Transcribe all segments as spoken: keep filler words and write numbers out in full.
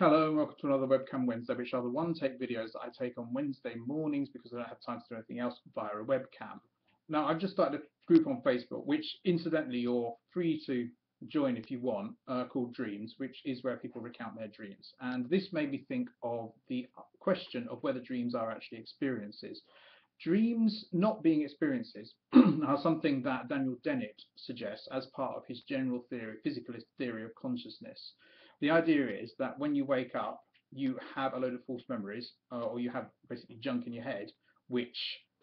Hello and welcome to another Webcam Wednesday, which are the one-take videos that I take on Wednesday mornings because I don't have time to do anything else via a webcam. Now, I've just started a group on Facebook, which incidentally you're free to join if you want, uh, called Dreams, which is where people recount their dreams. And this made me think of the question of whether dreams are actually experiences. Dreams not being experiences are something that Daniel Dennett suggests as part of his general theory, physicalist theory of consciousness. The idea is that when you wake up, you have a load of false memories, uh, or you have basically junk in your head, which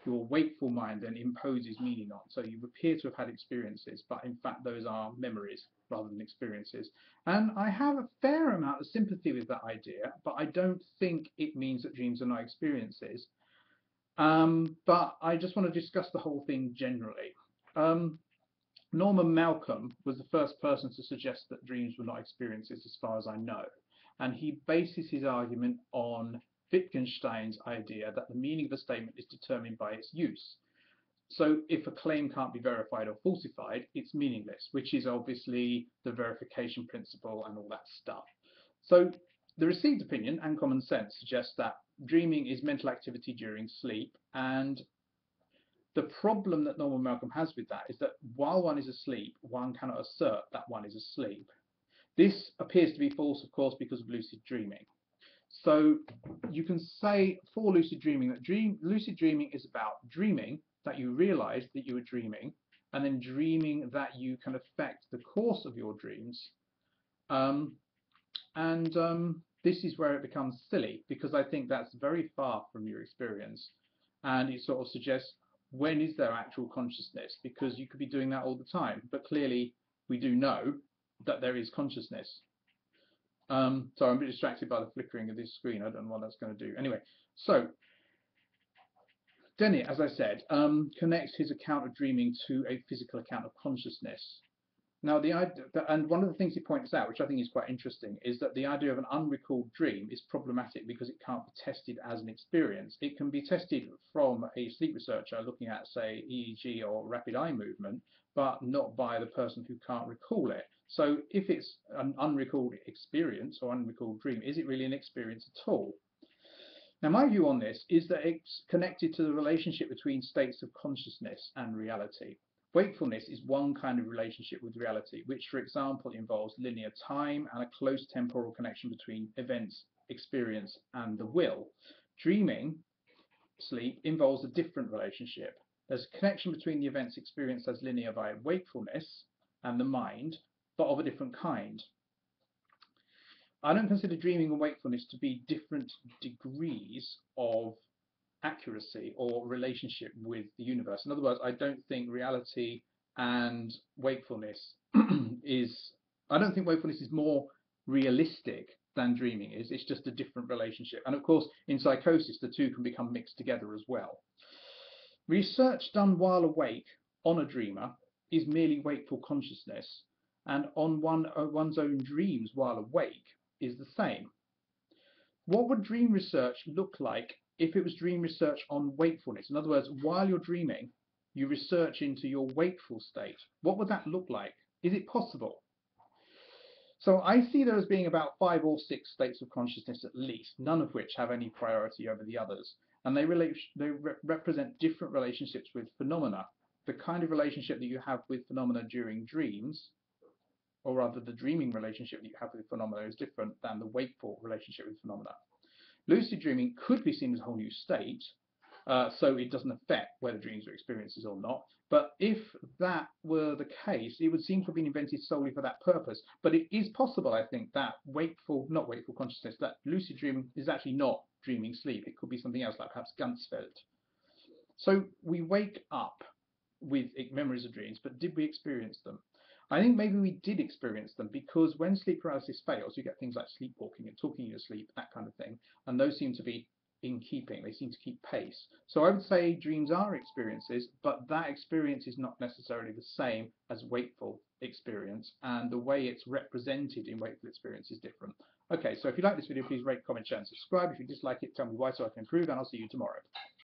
your wakeful mind then imposes meaning on. So you appear to have had experiences, but in fact those are memories rather than experiences. And I have a fair amount of sympathy with that idea, but I don't think it means that dreams are not experiences. Um, but I just want to discuss the whole thing generally. Um, Norman Malcolm was the first person to suggest that dreams were not experiences as far as I know, and he bases his argument on Wittgenstein's idea that the meaning of a statement is determined by its use. So if a claim can't be verified or falsified, it's meaningless, which is obviously the verification principle and all that stuff. So the received opinion and common sense suggests that dreaming is mental activity during sleep, and the problem that Norman Malcolm has with that is that while one is asleep, one cannot assert that one is asleep. This appears to be false, of course, because of lucid dreaming. So you can say for lucid dreaming that dream, lucid dreaming is about dreaming, that you realize that you were dreaming, and then dreaming that you can affect the course of your dreams. Um, and um, this is where it becomes silly, because I think that's very far from your experience. And it sort of suggests, when is there actual consciousness? Because you could be doing that all the time, but clearly we do know that there is consciousness. Um, sorry, I'm a bit distracted by the flickering of this screen. I don't know what that's going to do. Anyway, so Dennett, as I said, um, connects his account of dreaming to a physical account of consciousness. Now, the idea, and one of the things he points out, which I think is quite interesting, is that the idea of an unrecalled dream is problematic because it can't be tested as an experience. It can be tested from a sleep researcher looking at, say, E E G or rapid eye movement, but not by the person who can't recall it. So if it's an unrecalled experience or unrecalled dream, is it really an experience at all? Now, my view on this is that it's connected to the relationship between states of consciousness and reality. Wakefulness is one kind of relationship with reality, which, for example, involves linear time and a close temporal connection between events, experience, and the will. Dreaming, sleep, involves a different relationship. There's a connection between the events experienced as linear by wakefulness and the mind, but of a different kind. I don't consider dreaming and wakefulness to be different degrees of accuracy or relationship with the universe. In other words, I don't think reality and wakefulness is, I don't think wakefulness is more realistic than dreaming is. It's just a different relationship. And of course, in psychosis, the two can become mixed together as well. Research done while awake on a dreamer is merely wakeful consciousness, and on one, one's own dreams while awake is the same. What would dream research look like if it was dream research on wakefulness? In other words, while you're dreaming, you research into your wakeful state. What would that look like? Is it possible? So I see there as being about five or six states of consciousness at least, none of which have any priority over the others. And they, relate, they re represent different relationships with phenomena. The kind of relationship that you have with phenomena during dreams, or rather the dreaming relationship that you have with phenomena, is different than the wakeful relationship with phenomena. Lucid dreaming could be seen as a whole new state, uh, so it doesn't affect whether dreams are experiences or not. But if that were the case, it would seem to have been invented solely for that purpose. But it is possible, I think, that wakeful, not wakeful consciousness, that lucid dreaming is actually not dreaming sleep. It could be something else, like perhaps Gantzfeld. So we wake up with memories of dreams, but did we experience them? I think maybe we did experience them, because when sleep paralysis fails, you get things like sleepwalking and talking in your sleep, that kind of thing. And those seem to be in keeping. They seem to keep pace. So I would say dreams are experiences, but that experience is not necessarily the same as wakeful experience. And the way it's represented in wakeful experience is different. Okay, so if you like this video, please rate, comment, share, and subscribe. If you dislike it, tell me why so I can improve, and I'll see you tomorrow.